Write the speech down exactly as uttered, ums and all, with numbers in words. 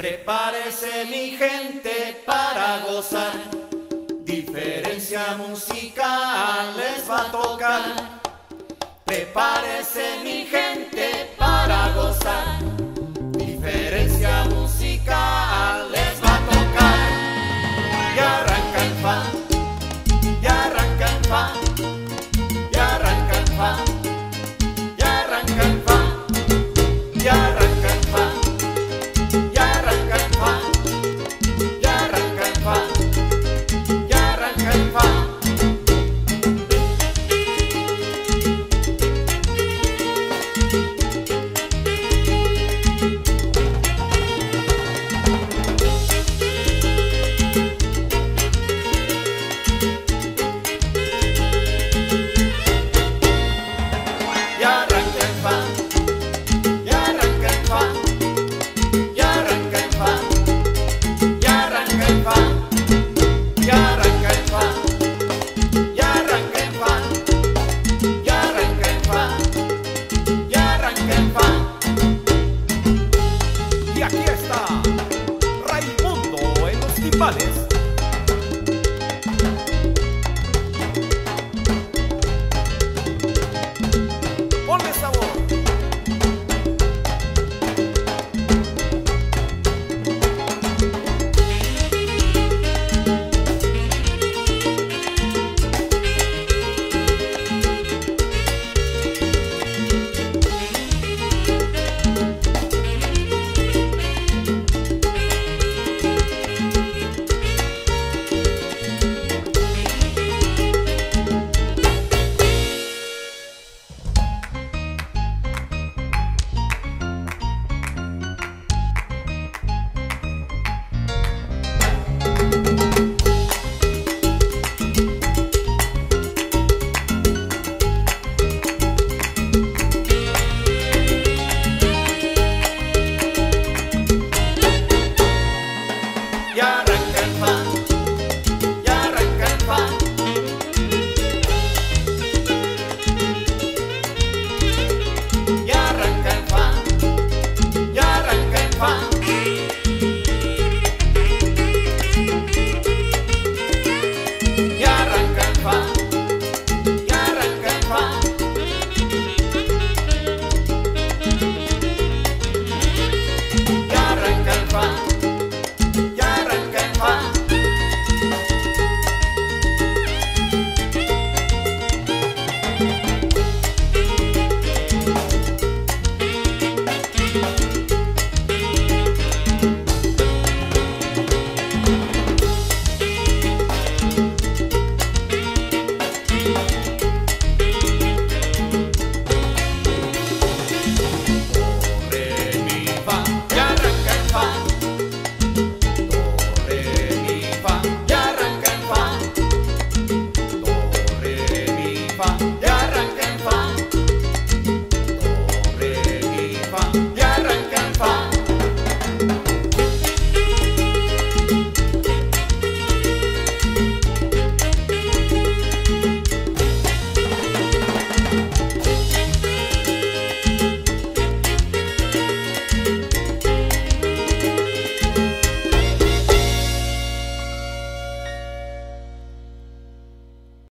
Prepárese mi gente para gozar, diferencia musical les va a tocar. Prepárese mi gente para gozar.